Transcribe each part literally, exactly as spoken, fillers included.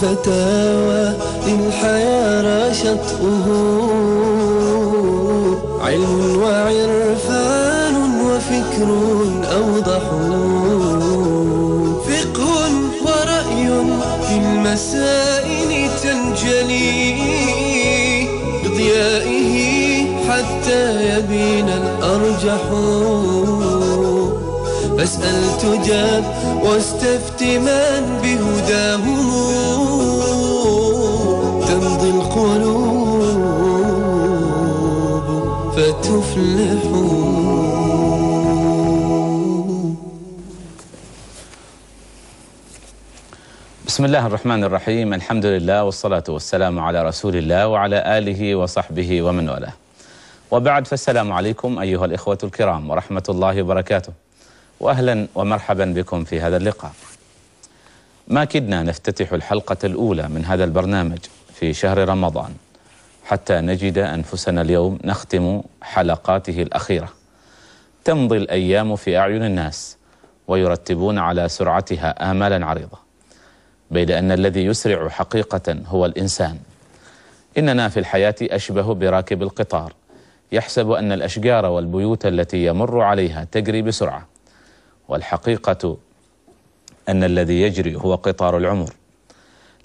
فتاوى الحياة شطئه، علم وعرفان وفكر أوضحه، فقه ورأي في المسائل تنجلي بضيائه حتى يبين الأرجح. فاسأل تجاب واستفت من بهداهم تمضي القلوب فتفلح. بسم الله الرحمن الرحيم، الحمد لله والصلاة والسلام على رسول الله وعلى آله وصحبه ومن والاه، وبعد، فالسلام عليكم أيها الإخوة الكرام ورحمة الله وبركاته، وأهلا ومرحبا بكم في هذا اللقاء. ما كدنا نفتتح الحلقة الأولى من هذا البرنامج في شهر رمضان حتى نجد أنفسنا اليوم نختم حلقاته الأخيرة. تمضي الأيام في أعين الناس ويرتبون على سرعتها آمالا عريضة، بيد أن الذي يسرع حقيقة هو الإنسان. إننا في الحياة أشبه براكب القطار، يحسب أن الأشجار والبيوت التي يمر عليها تجري بسرعة، والحقيقة أن الذي يجري هو قطار العمر.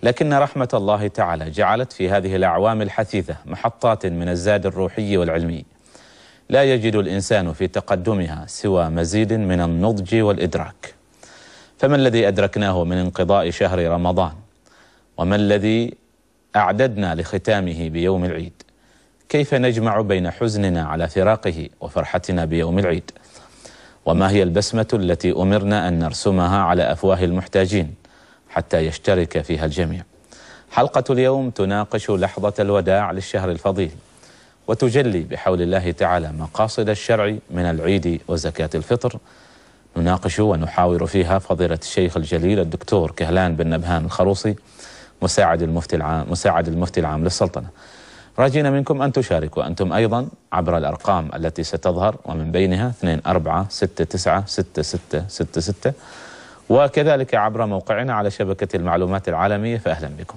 لكن رحمة الله تعالى جعلت في هذه الأعوام الحثيثة محطات من الزاد الروحي والعلمي، لا يجد الإنسان في تقدمها سوى مزيد من النضج والإدراك. فما الذي أدركناه من انقضاء شهر رمضان؟ وما الذي أعددنا لختامه بيوم العيد؟ كيف نجمع بين حزننا على فراقه وفرحتنا بيوم العيد؟ وما هي البسمة التي أمرنا أن نرسمها على أفواه المحتاجين حتى يشترك فيها الجميع؟ حلقة اليوم تناقش لحظة الوداع للشهر الفضيل، وتجلي بحول الله تعالى مقاصد الشرع من العيد وزكاة الفطر. نناقش ونحاور فيها فضيلة الشيخ الجليل الدكتور كهلان بن نبهان الخروصي، مساعد المفتي العام مساعد المفتي العام للسلطنة. راجينا منكم أن تشاركوا أنتم أيضا عبر الأرقام التي ستظهر، ومن بينها اثنين أربعة ستة تسعة ستة ستة ستة، وكذلك عبر موقعنا على شبكة المعلومات العالمية. فأهلا بكم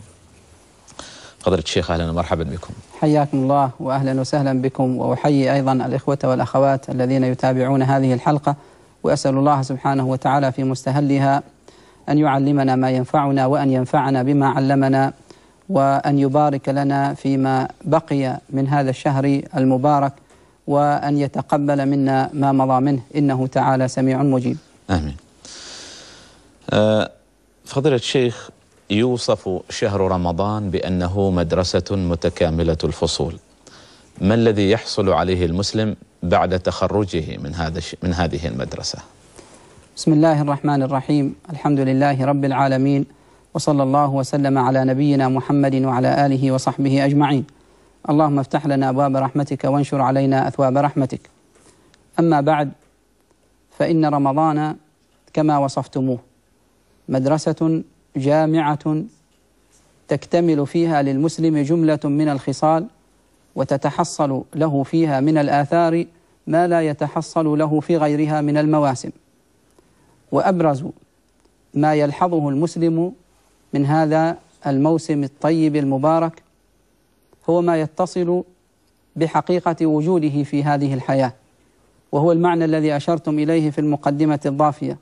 فضيلة الشيخ، أهلا ومرحبا بكم. حياكم الله وأهلا وسهلا بكم، وأحيي أيضا الإخوة والأخوات الذين يتابعون هذه الحلقة، وأسأل الله سبحانه وتعالى في مستهلها أن يعلمنا ما ينفعنا، وأن ينفعنا بما علمنا، وأن يبارك لنا فيما بقي من هذا الشهر المبارك، وأن يتقبل منا ما مضى منه، إنه تعالى سميع مجيب. آمين. آه فضيلة الشيخ، يوصف شهر رمضان بأنه مدرسة متكاملة الفصول. ما الذي يحصل عليه المسلم بعد تخرجه من هذا من هذه المدرسة؟ بسم الله الرحمن الرحيم، الحمد لله رب العالمين، وصلى الله وسلم على نبينا محمد وعلى آله وصحبه أجمعين. اللهم افتح لنا أبواب رحمتك وانشر علينا أثواب رحمتك. أما بعد، فإن رمضان كما وصفتموه مدرسة جامعة تكتمل فيها للمسلم جملة من الخصال، وتتحصل له فيها من الآثار ما لا يتحصل له في غيرها من المواسم. وأبرز ما يلحظه المسلم من هذا الموسم الطيب المبارك هو ما يتصل بحقيقة وجوده في هذه الحياة، وهو المعنى الذي أشرتم إليه في المقدمة الضافية.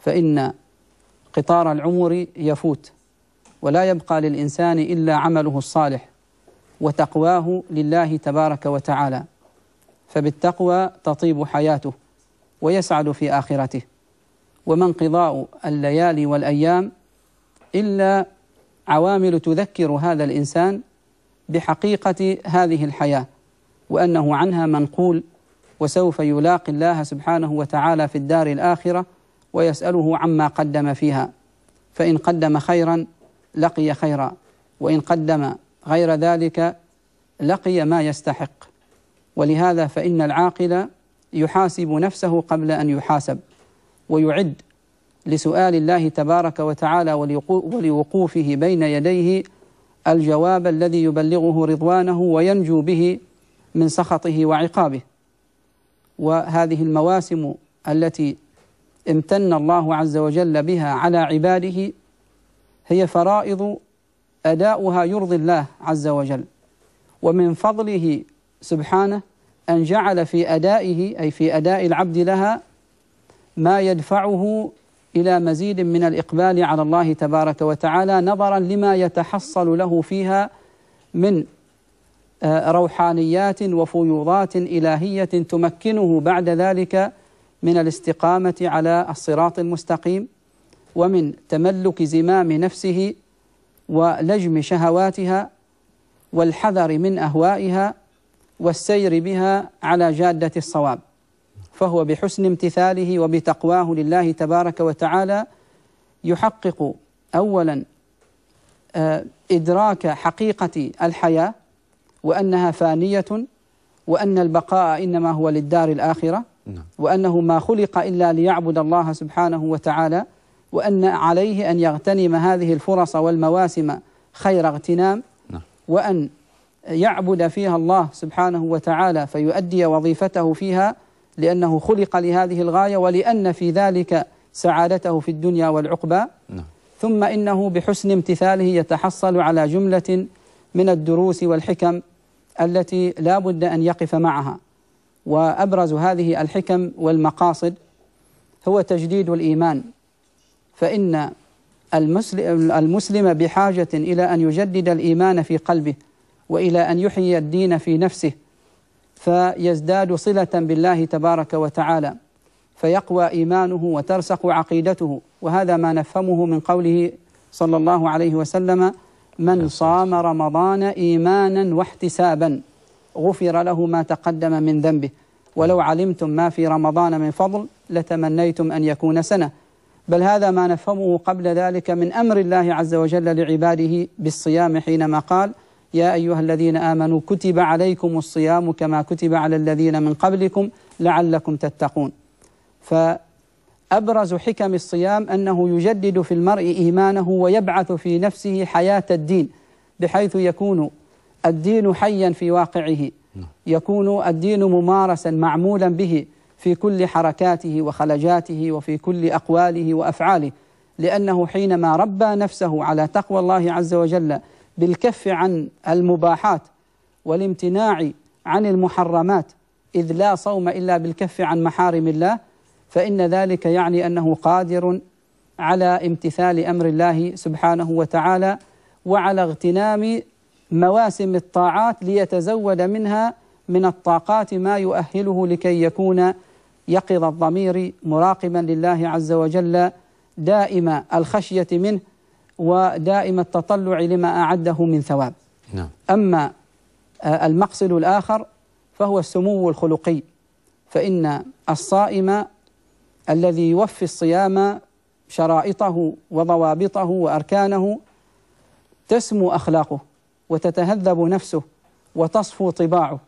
فإن قطار العمر يفوت، ولا يبقى للإنسان إلا عمله الصالح وتقواه لله تبارك وتعالى، فبالتقوى تطيب حياته ويسعد في آخرته. وما انقضاء الليالي والأيام إلا عوامل تذكر هذا الإنسان بحقيقة هذه الحياة، وأنه عنها منقول، وسوف يلاقي الله سبحانه وتعالى في الدار الآخرة ويسأله عما قدم فيها. فإن قدم خيرا لقي خيرا، وإن قدم غير ذلك لقي ما يستحق. ولهذا فإن العاقل يحاسب نفسه قبل أن يحاسب، ويعد لسؤال الله تبارك وتعالى ولوقوفه بين يديه الجواب الذي يبلغه رضوانه وينجو به من سخطه وعقابه. وهذه المواسم التي امتن الله عز وجل بها على عباده هي فرائض أداؤها يرضي الله عز وجل، ومن فضله سبحانه أن جعل في أدائه أي في أداء العبد لها ما يدفعه إلى مزيد من الإقبال على الله تبارك وتعالى، نظرا لما يتحصل له فيها من روحانيات وفيوضات إلهية تمكنه بعد ذلك من الاستقامة على الصراط المستقيم، ومن تملك زمام نفسه ولجم شهواتها والحذر من أهوائها والسير بها على جادة الصواب. فهو بحسن امتثاله وبتقواه لله تبارك وتعالى يحقق أولا إدراك حقيقة الحياة، وأنها فانية، وأن البقاء إنما هو للدار الآخرة، وأنه ما خلق إلا ليعبد الله سبحانه وتعالى، وأن عليه أن يغتنم هذه الفرص والمواسم خير اغتنام، وأن يعبد فيها الله سبحانه وتعالى فيؤدي وظيفته فيها لأنه خلق لهذه الغاية، ولأن في ذلك سعادته في الدنيا والعقبى. ثم إنه بحسن امتثاله يتحصل على جملة من الدروس والحكم التي لا بد أن يقف معها، وأبرز هذه الحكم والمقاصد هو تجديد الإيمان، فإن المسلم بحاجة إلى أن يجدد الإيمان في قلبه وإلى أن يحيي الدين في نفسه فيزداد صلة بالله تبارك وتعالى، فيقوى إيمانه وترسخ عقيدته. وهذا ما نفهمه من قوله صلى الله عليه وسلم: من صام رمضان إيمانا واحتسابا غفر له ما تقدم من ذنبه ولو علمتم ما في رمضان من فضل لتمنيتم أن يكون سنة. بل هذا ما نفهمه قبل ذلك من أمر الله عز وجل لعباده بالصيام حينما قال: يا أيها الذين آمنوا كتب عليكم الصيام كما كتب على الذين من قبلكم لعلكم تتقون. فأبرز حكم الصيام أنه يجدد في المرء إيمانه ويبعث في نفسه حياة الدين، بحيث يكون الدين حيا في واقعه، يكون الدين ممارسا معمولا به في كل حركاته وخلجاته وفي كل أقواله وأفعاله، لأنه حينما ربى نفسه على تقوى الله عز وجل بالكف عن المباحات والامتناع عن المحرمات، إذ لا صوم إلا بالكف عن محارم الله، فإن ذلك يعني أنه قادر على امتثال أمر الله سبحانه وتعالى وعلى اغتنام مواسم الطاعات ليتزود منها من الطاقات ما يؤهله لكي يكون يقظ الضمير مراقبا لله عز وجل، دائم الخشية منه ودائم التطلع لما أعده من ثواب. نعم. أما المقصد الآخر فهو السمو الخلقي، فإن الصائم الذي يوفي الصيام شرائطه وضوابطه وأركانه تسمو أخلاقه وتتهذب نفسه وتصفو طباعه،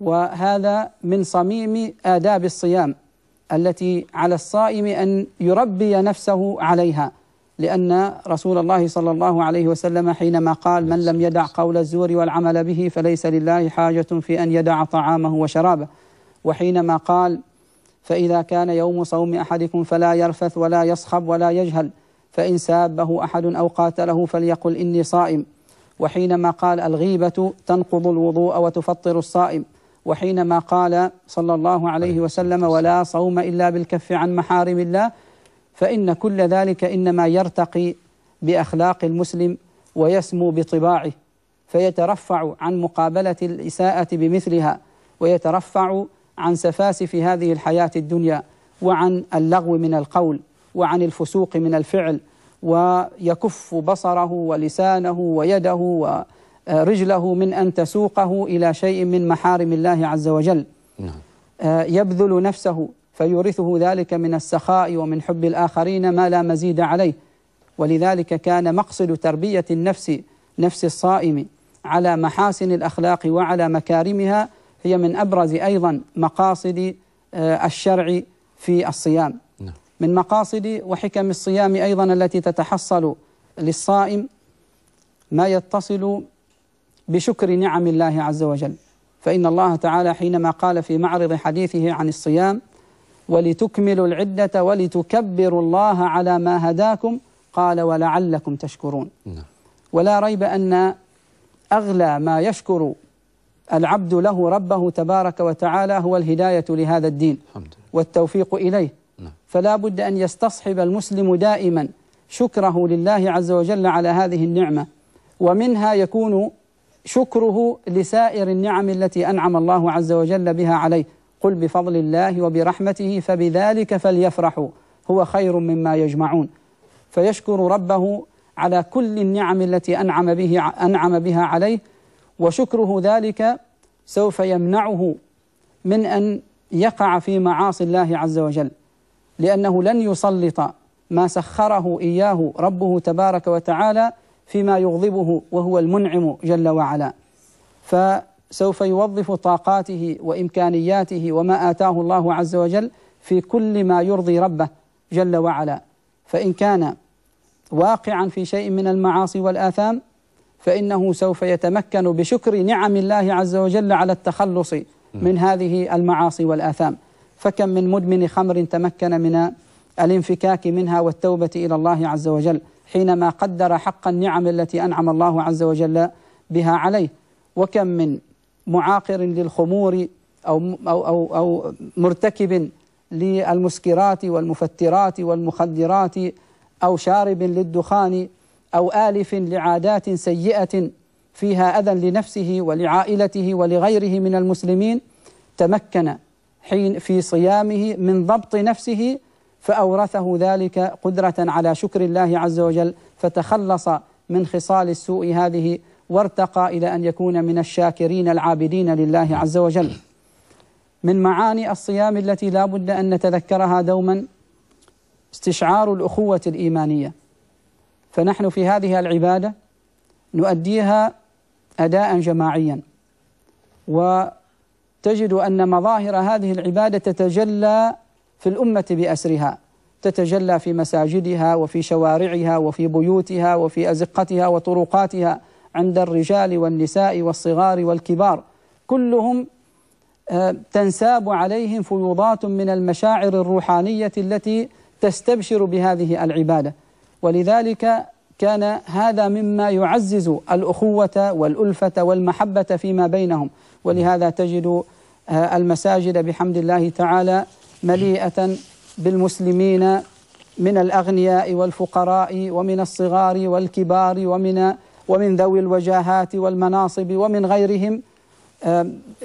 وهذا من صميم آداب الصيام التي على الصائم أن يربي نفسه عليها، لأن رسول الله صلى الله عليه وسلم حينما قال: من لم يدع قول الزور والعمل به فليس لله حاجة في أن يدع طعامه وشرابه، وحينما قال: فإذا كان يوم صوم أحدكم فلا يرفث ولا يصخب ولا يجهل، فإن سابه أحد أو قاتله فليقل إني صائم، وحينما قال: الغيبة تنقض الوضوء وتفطر الصائم، وحينما قال صلى الله عليه وسلم: ولا صوم إلا بالكف عن محارم الله، فإن كل ذلك إنما يرتقي بأخلاق المسلم ويسمو بطباعه، فيترفع عن مقابلة الإساءة بمثلها، ويترفع عن سفاسف هذه الحياة الدنيا وعن اللغو من القول وعن الفسوق من الفعل، ويكف بصره ولسانه ويده ورجله من أن تسوقه إلى شيء من محارم الله عز وجل. يبذل نفسه فيورثه ذلك من السخاء ومن حب الآخرين ما لا مزيد عليه، ولذلك كان مقصد تربية النفس نفس الصائم على محاسن الأخلاق وعلى مكارمها هي من أبرز أيضا مقاصد الشرع في الصيام. من مقاصد وحكم الصيام أيضا التي تتحصل للصائم ما يتصل بشكر نعم الله عز وجل، فإن الله تعالى حينما قال في معرض حديثه عن الصيام: ولتكملوا العدة ولتكبروا الله على ما هداكم قال ولعلكم تشكرون. ولا ريب أن أغلى ما يشكر العبد له ربه تبارك وتعالى هو الهداية لهذا الدين والتوفيق إليه، فلا بد أن يستصحب المسلم دائما شكره لله عز وجل على هذه النعمة، ومنها يكون شكره لسائر النعم التي أنعم الله عز وجل بها عليه. قل بفضل الله وبرحمته فبذلك فليفرحوا هو خير مما يجمعون. فيشكر ربه على كل النعم التي أنعم به أنعم بها عليه، وشكره ذلك سوف يمنعه من أن يقع في معاصي الله عز وجل، لأنه لن يسلط ما سخره إياه ربه تبارك وتعالى فيما يغضبه وهو المنعم جل وعلا، فسوف يوظف طاقاته وإمكانياته وما آتاه الله عز وجل في كل ما يرضي ربه جل وعلا. فإن كان واقعا في شيء من المعاصي والآثام فإنه سوف يتمكن بشكر نعم الله عز وجل على التخلص من هذه المعاصي والآثام. فكم من مدمن خمر تمكن من الانفكاك منها والتوبة إلى الله عز وجل حينما قدر حق النعم التي أنعم الله عز وجل بها عليه. وكم من معاقر للخمور أو, أو, أو, أو مرتكب للمسكرات والمفترات والمخدرات أو شارب للدخان أو آلف لعادات سيئة فيها أذى لنفسه ولعائلته ولغيره من المسلمين تمكن حين في صيامه من ضبط نفسه فأورثه ذلك قدرة على شكر الله عز وجل، فتخلص من خصال السوء هذه وارتقى إلى أن يكون من الشاكرين العابدين لله عز وجل. من معاني الصيام التي لا بد أن نتذكرها دوما استشعار الأخوة الإيمانية، فنحن في هذه العبادة نؤديها أداء جماعيا، وتجد أن مظاهر هذه العبادة تتجلى في الأمة بأسرها، تتجلى في مساجدها وفي شوارعها وفي بيوتها وفي أزقتها وطرقاتها، عند الرجال والنساء والصغار والكبار، كلهم تنساب عليهم فيوضات من المشاعر الروحانية التي تستبشر بهذه العبادة. ولذلك كان هذا مما يعزز الأخوة والألفة والمحبة فيما بينهم، ولهذا تجد المساجد بحمد الله تعالى مليئة بالمسلمين من الأغنياء والفقراء ومن الصغار والكبار ومن ومن ذوي الوجاهات والمناصب ومن غيرهم،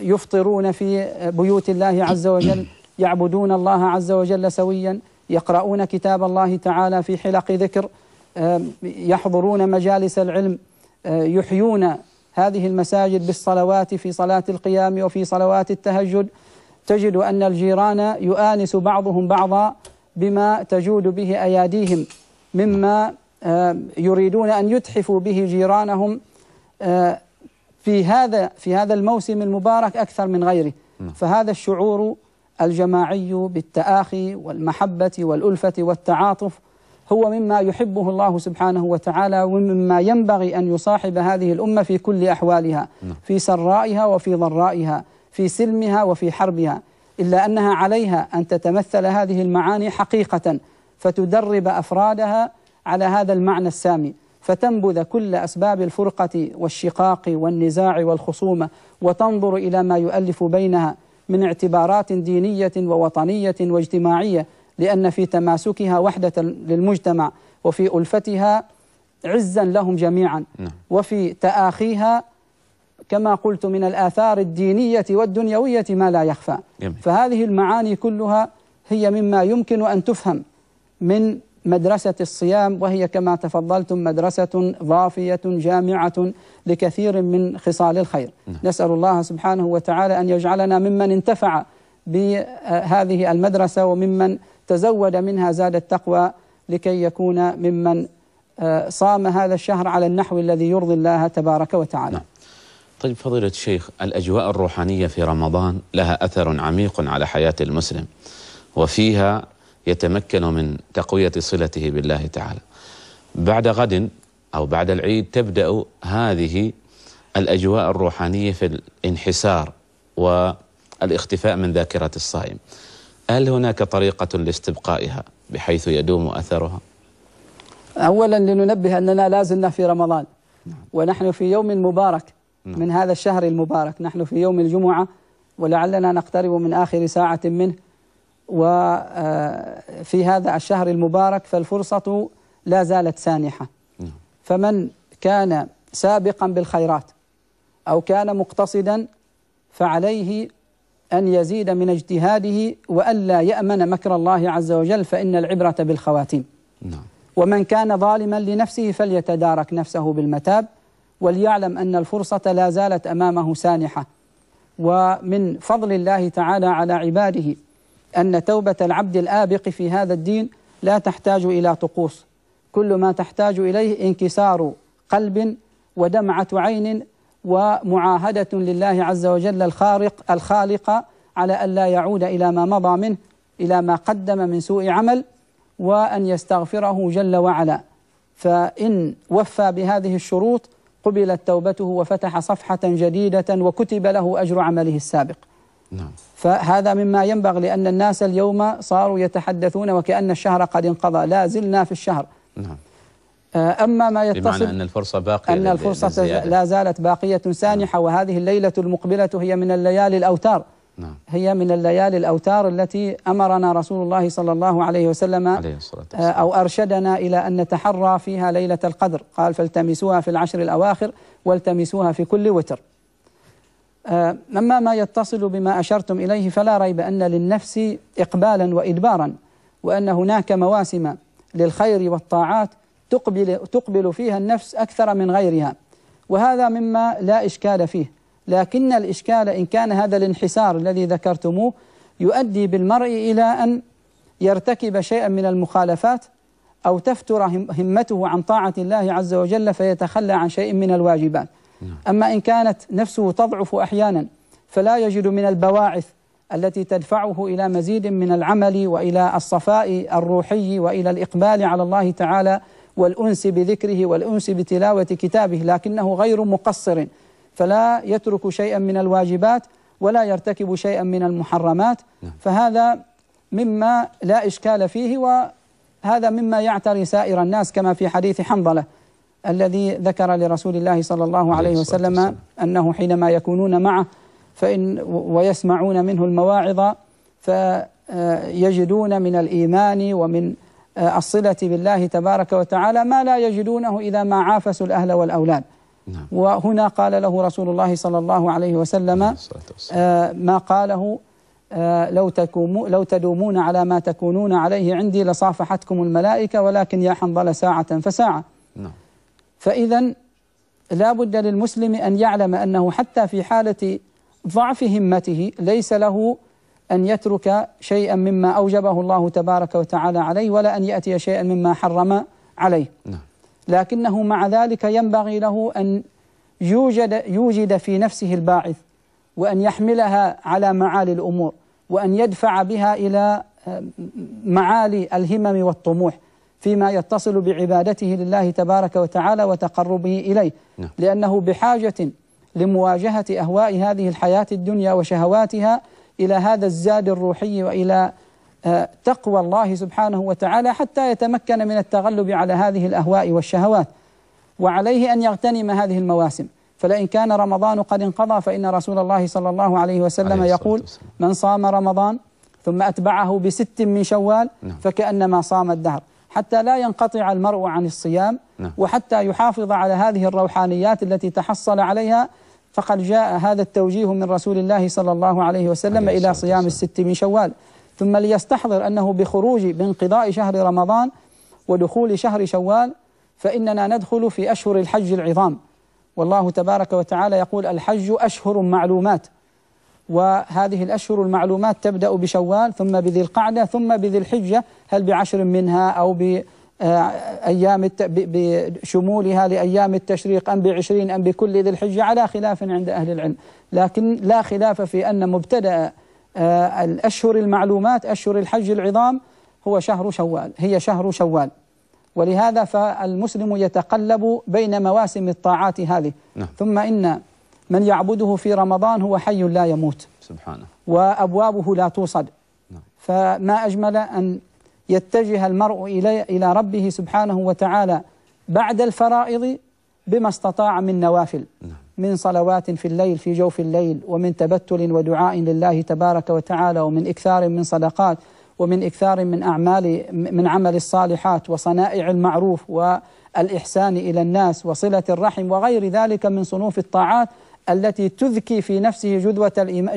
يفطرون في بيوت الله عز وجل، يعبدون الله عز وجل سويا، يقرؤون كتاب الله تعالى في حلق ذكر، يحضرون مجالس العلم، يحيون هذه المساجد بالصلوات في صلاة القيام وفي صلوات التهجد. تجد أن الجيران يؤانس بعضهم بعضا بما تجود به أياديهم مما يريدون أن يتحفوا به جيرانهم في هذا في هذا الموسم المبارك أكثر من غيره. فهذا الشعور الجماعي بالتآخي والمحبة والألفة والتعاطف هو مما يحبه الله سبحانه وتعالى، ومما ينبغي أن يصاحب هذه الأمة في كل أحوالها، في سرائها وفي ضرائها، في سلمها وفي حربها. إلا أنها عليها أن تتمثل هذه المعاني حقيقة، فتدرب أفرادها على هذا المعنى السامي، فتنبذ كل أسباب الفرقة والشقاق والنزاع والخصومة، وتنظر إلى ما يؤلف بينها من اعتبارات دينية ووطنية واجتماعية، لأن في تماسكها وحدة للمجتمع، وفي ألفتها عزا لهم جميعا، وفي تآخيها كما قلت من الآثار الدينية والدنيوية ما لا يخفى. فهذه المعاني كلها هي مما يمكن أن تفهم من مدرسة الصيام، وهي كما تفضلتم مدرسة ضافية جامعة لكثير من خصال الخير. نسأل الله سبحانه وتعالى أن يجعلنا ممن انتفع بهذه المدرسة، وممن تزود منها زاد التقوى، لكي يكون ممن صام هذا الشهر على النحو الذي يرضي الله تبارك وتعالى. طيب فضيلة الشيخ، الأجواء الروحانية في رمضان لها أثر عميق على حياة المسلم، وفيها يتمكن من تقوية صلته بالله تعالى. بعد غد أو بعد العيد تبدأ هذه الأجواء الروحانية في الانحسار والاختفاء من ذاكرة الصائم. هل هناك طريقة لاستبقائها بحيث يدوم أثرها؟ أولا لننبه أننا لازلنا في رمضان ونحن في يوم مبارك من هذا الشهر المبارك، نحن في يوم الجمعة ولعلنا نقترب من آخر ساعة منه، وفي هذا الشهر المبارك فالفرصة لا زالت سانحة. فمن كان سابقا بالخيرات أو كان مقتصدا فعليه أن يزيد من اجتهاده وألا يأمن مكر الله عز وجل، فإن العبرة بالخواتيم. ومن كان ظالما لنفسه فليتدارك نفسه بالمتاب، وليعلم أن الفرصة لا زالت أمامه سانحة. ومن فضل الله تعالى على عباده أن توبة العبد الآبق في هذا الدين لا تحتاج إلى طقوس، كل ما تحتاج إليه انكسار قلب ودمعة عين ومعاهدة لله عز وجل الخارق الخالق على ألا يعود إلى ما مضى منه، إلى ما قدم من سوء عمل، وأن يستغفره جل وعلا. فإن وفى بهذه الشروط قبلت توبته وفتح صفحة جديدة وكتب له أجر عمله السابق. نعم. فهذا مما ينبغي، لأن الناس اليوم صاروا يتحدثون وكأن الشهر قد انقضى، لا زلنا في الشهر. نعم. أما ما يتصل بمعنى أن الفرصة باقية، أن الفرصة لا زالت باقية سانحة. نعم. وهذه الليلة المقبلة هي من الليالي الأوتار. نعم. هي من الليالي الأوتار التي أمرنا رسول الله صلى الله عليه وسلم عليه أو أرشدنا إلى أن نتحرى فيها ليلة القدر، قال فالتمسوها في العشر الأواخر والتمسوها في كل وتر. أما ما يتصل بما أشرتم إليه فلا ريب أن للنفس إقبالا وإدبارا، وأن هناك مواسم للخير والطاعات تقبل, تقبل فيها النفس أكثر من غيرها، وهذا مما لا إشكال فيه. لكن الإشكال إن كان هذا الانحسار الذي ذكرتموه يؤدي بالمرء إلى أن يرتكب شيئا من المخالفات أو تفتر همته عن طاعة الله عز وجل فيتخلى عن شيء من الواجبات. أما إن كانت نفسه تضعف أحيانا فلا يجد من البواعث التي تدفعه إلى مزيد من العمل وإلى الصفاء الروحي وإلى الإقبال على الله تعالى والأنس بذكره والأنس بتلاوة كتابه، لكنه غير مقصر فلا يترك شيئا من الواجبات ولا يرتكب شيئا من المحرمات. فهذا مما لا إشكال فيه، وهذا مما يعتري سائر الناس، كما في حديث حنظلة الذي ذكر لرسول الله صلى الله عليه وسلم أنه حينما يكونون معه فإن ويسمعون منه المواعظ فيجدون من الإيمان ومن الصلة بالله تبارك وتعالى ما لا يجدونه إذا ما عافسوا الأهل والأولاد. نعم. وهنا قال له رسول الله صلى الله عليه وسلم آه ما قاله آه لو, لو تدومون على ما تكونون عليه عندي لصافحتكم الملائكة ولكن يا حنظل ساعة فساعة. نعم. فإذا لا بد للمسلم أن يعلم أنه حتى في حالة ضعف همته ليس له أن يترك شيئا مما أوجبه الله تبارك وتعالى عليه ولا أن يأتي شيئا مما حرم عليه. نعم. لكنه مع ذلك ينبغي له أن يوجد, يوجد في نفسه الباعث وأن يحملها على معالي الأمور وأن يدفع بها إلى معالي الهمم والطموح فيما يتصل بعبادته لله تبارك وتعالى وتقربه إليه. نعم. لأنه بحاجة لمواجهة أهواء هذه الحياة الدنيا وشهواتها إلى هذا الزاد الروحي وإلى تقوى الله سبحانه وتعالى حتى يتمكن من التغلب على هذه الأهواء والشهوات، وعليه أن يغتنم هذه المواسم. فلئن كان رمضان قد انقضى فإن رسول الله صلى الله عليه وسلم يقول من صام رمضان ثم أتبعه بست من شوال فكأنما صام الدهر، حتى لا ينقطع المرء عن الصيام وحتى يحافظ على هذه الروحانيات التي تحصل عليها. فقد جاء هذا التوجيه من رسول الله صلى الله عليه وسلم إلى صيام الست من شوال. ثم ليستحضر أنه بخروج بانقضاء شهر رمضان ودخول شهر شوال فإننا ندخل في أشهر الحج العظام، والله تبارك وتعالى يقول الحج أشهر معلومات، وهذه الأشهر المعلومات تبدأ بشوال ثم بذي القعدة ثم بذي الحجة، هل بعشر منها أو بأيام بشمولها لأيام التشريق أم بعشرين أم بكل ذي الحجة على خلاف عند أهل العلم. لكن لا خلاف في أن مبتدأ الأشهر المعلومات أشهر الحج العظام هو شهر شوال، هي شهر شوال. ولهذا فالمسلم يتقلب بين مواسم الطاعات هذه. نعم. ثم إن من يعبده في رمضان هو حي لا يموت سبحانه وأبوابه لا توصد. نعم. فما أجمل أن يتجه المرء إلى إلى ربه سبحانه وتعالى بعد الفرائض بما استطاع من نوافل، من صلوات في الليل في جوف الليل، ومن تبتل ودعاء لله تبارك وتعالى، ومن إكثار من صدقات، ومن إكثار من أعمال من عمل الصالحات وصنائع المعروف والإحسان إلى الناس وصلة الرحم وغير ذلك من صنوف الطاعات التي تذكي في نفسه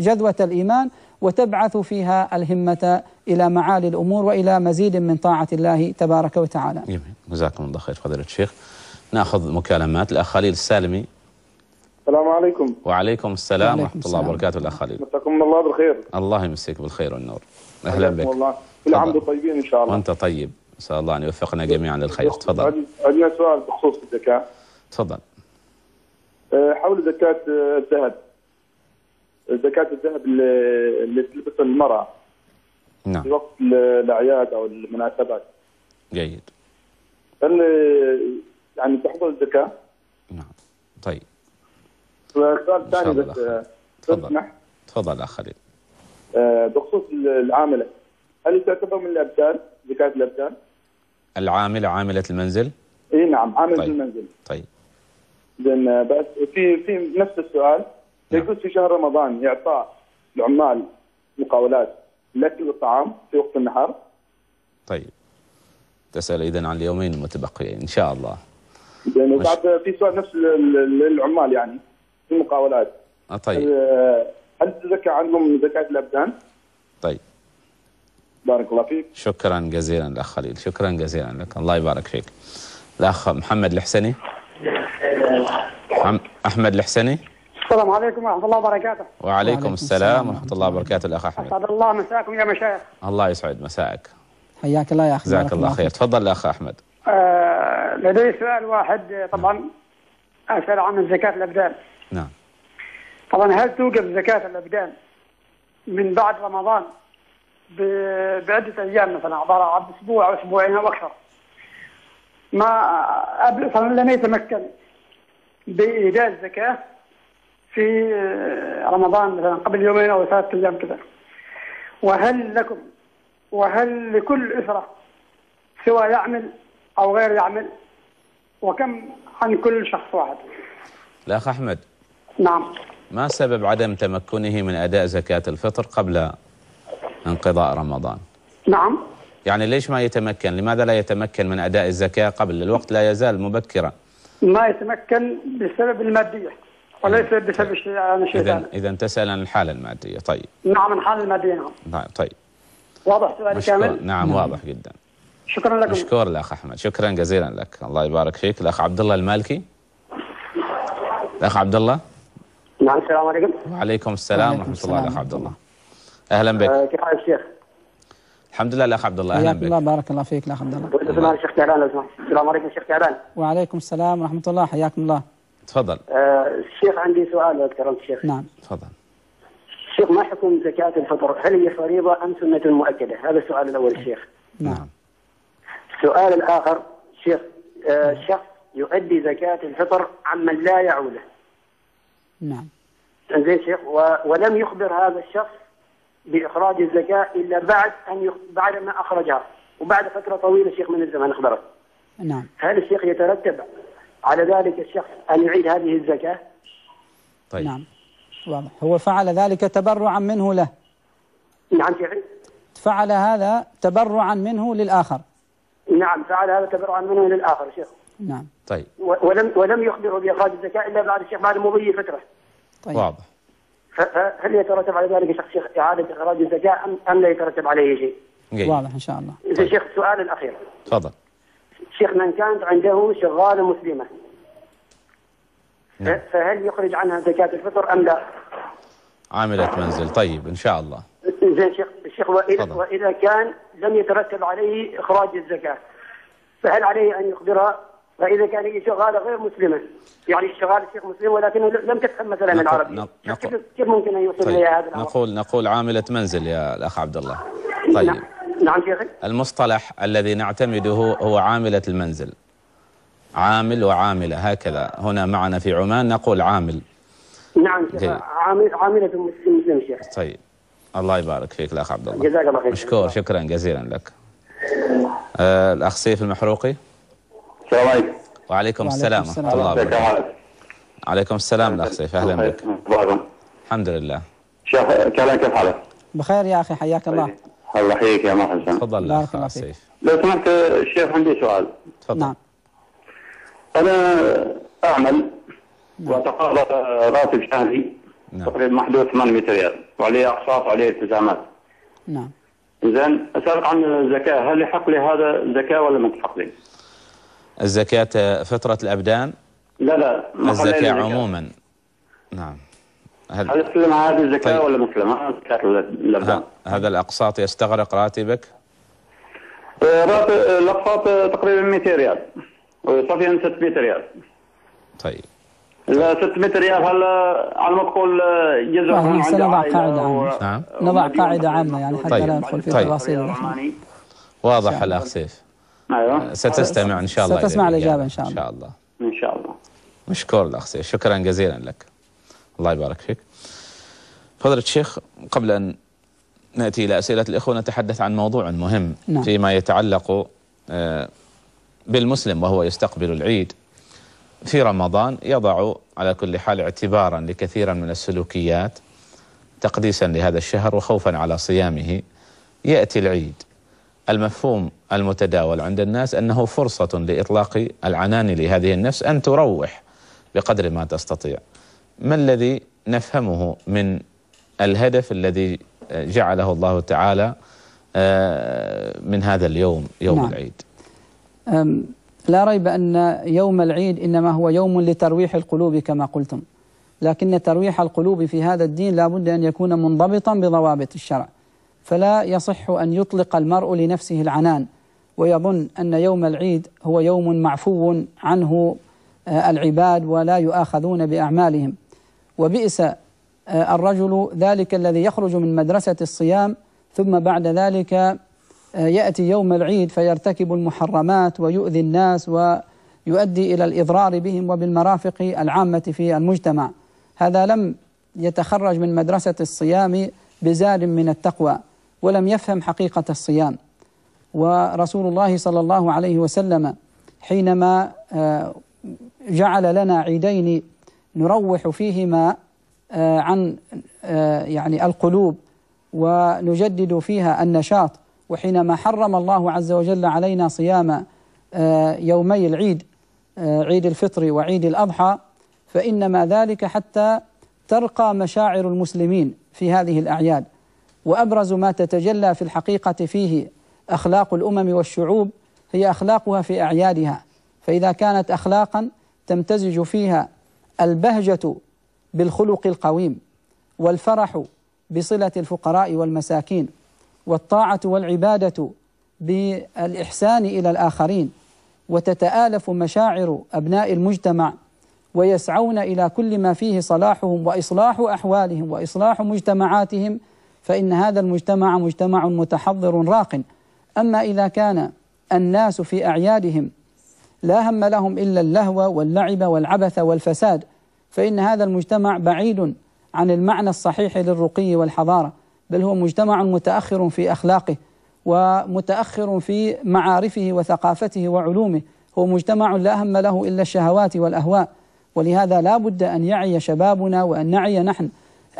جذوة الإيمان وتبعث فيها الهمة إلى معالي الأمور وإلى مزيد من طاعة الله تبارك وتعالى. جميل، جزاكم الله خير فضيلة الشيخ. نأخذ مكالمات. الأخ خليل السالمي. السلام عليكم. وعليكم السلام ورحمة الله وبركاته. الأخ خليل، مساكم الله بالخير. الله يمسيك بالخير والنور، أهلا بك. والله كل عام وانتم طيبين إن شاء الله. وأنت طيب، إن شاء الله أن يوفقنا جميعا للخير. تفضل. عندنا سؤال بخصوص الزكاة. تفضل. حول زكاة الذهب، زكاة الذهب اللي تلبسها المرأة، نعم، في وقت الأعياد أو المناسبات. جيد. هل يعني تحضر الزكاة؟ نعم. طيب. والسؤال الثاني بس. تفضل. تفضل يا خليل. بخصوص العاملة، هل تعتبر من الأبدان زكاة الأبدان؟ العاملة، عاملة المنزل؟ إي نعم، عاملة طيب. المنزل. طيب. زين، بس في في نفس السؤال. يجوز في شهر رمضان إعطاء العمال مقاولات الأكل والطعام في وقت النهار؟ طيب. تسأل إذن عن اليومين المتبقيين إن شاء الله. يعني مش... بعد في سؤال نفس للعمال يعني في المقاولات. آه طيب. هل تزكى عنهم زكاة الأبدان؟ طيب. بارك الله فيك. شكرا جزيلا الأخ خليل، شكرا جزيلا لك، الله يبارك فيك. الأخ محمد الحسني. أحمد الحسني. السلام عليكم ورحمة الله وبركاته. وعليكم السلام ورحمة الله وبركاته الأخ أحمد. أسعد الله مساكم يا مشايخ. الله يسعد مساك. حياك الله يا أخي. جزاك الله خير، تفضل يا أخ أحمد. آه لدي سؤال واحد طبعا. نعم. أسأل عن زكاة الأبدان. نعم. طبعا هل توقف زكاة الأبدان من بعد رمضان بعدة أيام، مثلا عبارة عن أسبوع أو أسبوعين أو أكثر؟ ما أبلغ لم يتمكن بإيداع الزكاة في رمضان مثلا قبل يومين أو ثلاثة أيام كذا، وهل لكم وهل لكل أسرة سواء يعمل أو غير يعمل، وكم عن كل شخص واحد؟ الأخ أحمد. نعم. ما سبب عدم تمكنه من أداء زكاة الفطر قبل انقضاء رمضان؟ نعم. يعني ليش ما يتمكن؟ لماذا لا يتمكن من أداء الزكاة قبل؟ الوقت لا يزال مبكرا. ما يتمكن بسبب المادية وليس بسبب شيء ثاني. إذا إذا تسأل عن الحالة المادية. طيب. نعم، الحالة المادية. نعم. نعم طيب. واضح سؤالي كامل؟ نعم واضح جدا. شكرا لكم. مشكور الأخ أحمد، شكرا جزيلا لك، الله يبارك فيك. الأخ عبد الله المالكي. الأخ عبد الله. نعم السلام عليكم. وعليكم السلام ورحمة الله. الأخ عبد الله أهلا بك. كيف حالك شيخ؟ الحمد لله الأخ عبد الله، أهلا بك. الله بارك الله فيك الأخ عبد الله. بسم الشيخ كهلان لو سمحت. السلام عليكم شيخ كهلان. وعليكم السلام ورحمة الله، حياكم الله. تفضل. الشيخ آه عندي سؤال لو كرمت الشيخ. نعم تفضل. الشيخ ما حكم زكاة الفطر؟ هل هي فريضة أم سنة مؤكدة؟ هذا السؤال الأول الشيخ. نعم. السؤال الآخر شيخ، آه شخص يؤدي زكاة الفطر عمن لا يعوله. نعم. زين شيخ، ولم يخبر هذا الشخص بإخراج الزكاة إلا بعد أن يخ... بعد ما أخرجها وبعد فترة طويلة شيخ من الزمن أخبرت. نعم. هل الشيخ يترتب على ذلك الشخص أن يعيد هذه الزكاة؟ طيب. نعم. واضح. هو فعل ذلك تبرعا منه له. نعم شيخ. فعل هذا تبرعا منه للآخر. نعم فعل هذا تبرعا منه للآخر شيخ. نعم. طيب. ولم ولم يخبره بإخراج الزكاة إلا بعد الشيخ بعد مضي فترة. طيب. واضح. هل يترتب على ذلك شخص إعادة إخراج الزكاة أم لا يترتب عليه شيء؟ واضح إن شاء الله. إذا شيخ السؤال الأخير. تفضل. شيخ من كانت عنده شغالة مسلمة. نعم. فهل يخرج عنها زكاة الفطر أم لا؟ عاملة منزل. طيب إن شاء الله. زين شيخ، الشيخ وإذا, وإذا كان لم يترتب عليه إخراج الزكاة فهل عليه أن يخبرها؟ فإذا كان هي شغالة غير مسلمة، يعني الشغالة شيخ مسلم ولكنه لم تفهم مثلا العربي، كيف ممكن أن يوصل إلى هذا الأمر؟ نقول نقول عاملة منزل يا الأخ عبد الله. طيب. نعم شيخي. المصطلح الذي نعتمده هو عاملة المنزل. عامل وعاملة، هكذا هنا معنا في عمان نقول عامل. نعم شيخ، عامل عاملة مسلم شيخ. طيب. الله يبارك فيك الأخ عبد الله. جزاك الله خير. مشكور، شكرا جزيلا لك. آه الأخ سيف المحروقي. السلام عليكم. وعليكم السلام ورحمة الله وبركاته. عليكم السلام الأخ سيف، أهلا بك. الحمد لله. شيخ كهلان كيف حالك؟ بخير يا أخي، حياك الله. الله يحييك يا مرحبا. تفضل يا أخي سيف. لو سمحت الشيخ عندي سؤال. تفضل. نعم. أنا أعمل نعم. وأتقاضى راتب شهري تقريبا نعم. محدود ثمانمئة ريال، وعليه أقساط وعليه التزامات. نعم. زين، أسألك عن الزكاة، هل يحق لي هذا زكاة ولا ما تحق لي؟ الزكاة فطرة الأبدان؟ لا لا، ما الزكاة عموما. نعم. هل, هل تسلم هذه الزكاة طيب. ولا مسلمة؟ زكاة هذا الأقساط يستغرق راتبك؟ راتب الأقساط تقريبا مئتين ريال، وصافيا ستمئة ريال. طيب. ال ستمئة ريال هل على ما تقول جزء عن نضع قاعدة عامة. نعم. نضع قاعدة عامة يعني حتى طيب. لا ندخل في تفاصيل. طيب. واضح الأخ سيف. أيوه. ستستمع إن شاء الله. ستسمع الإجابة إن شاء الله. إن شاء الله. إن شاء الله. مشكور الأخ سيف، شكرا جزيلا لك. الله يبارك فيك. فضيلة الشيخ، قبل أن نأتي إلى أسئلة الإخوة نتحدث عن موضوع مهم نعم. فيما يتعلق بالمسلم وهو يستقبل العيد في رمضان، يضع على كل حال اعتبارا لكثيرا من السلوكيات تقديسا لهذا الشهر وخوفا على صيامه. يأتي العيد، المفهوم المتداول عند الناس أنه فرصة لإطلاق العنان لهذه النفس أن تروح بقدر ما تستطيع. ما الذي نفهمه من الهدف الذي جعله الله تعالى من هذا اليوم يوم نعم. العيد؟ لا ريب أن يوم العيد إنما هو يوم لترويح القلوب كما قلتم، لكن ترويح القلوب في هذا الدين لا بد أن يكون منضبطا بضوابط الشرع، فلا يصح أن يطلق المرء لنفسه العنان ويظن أن يوم العيد هو يوم معفو عنه العباد ولا يؤاخذون بأعمالهم. وبئس الرجل ذلك الذي يخرج من مدرسة الصيام ثم بعد ذلك يأتي يوم العيد فيرتكب المحرمات ويؤذي الناس ويؤدي إلى الإضرار بهم وبالمرافق العامة في المجتمع. هذا لم يتخرج من مدرسة الصيام بزاد من التقوى ولم يفهم حقيقة الصيام. ورسول الله صلى الله عليه وسلم حينما جعل لنا عيدين نروح فيهما عن يعني القلوب ونجدد فيها النشاط، وحينما حرم الله عز وجل علينا صيام يومي العيد عيد الفطر وعيد الأضحى، فإنما ذلك حتى ترقى مشاعر المسلمين في هذه الأعياد. وأبرز ما تتجلى في الحقيقة فيه أخلاق الأمم والشعوب هي أخلاقها في أعيادها، فإذا كانت أخلاقا تمتزج فيها البهجة بالخلق القويم، والفرح بصلة الفقراء والمساكين، والطاعة والعبادة بالإحسان إلى الآخرين، وتتآلف مشاعر أبناء المجتمع ويسعون إلى كل ما فيه صلاحهم وإصلاح أحوالهم وإصلاح مجتمعاتهم، فإن هذا المجتمع مجتمع متحضر راق. أما إذا كان الناس في أعيادهم لا هم لهم إلا اللهو واللعب والعبث والفساد، فإن هذا المجتمع بعيد عن المعنى الصحيح للرقي والحضارة، بل هو مجتمع متأخر في أخلاقه ومتأخر في معارفه وثقافته وعلومه، هو مجتمع لا هم له إلا الشهوات والأهواء. ولهذا لا بد أن يعي شبابنا وأن نعي نحن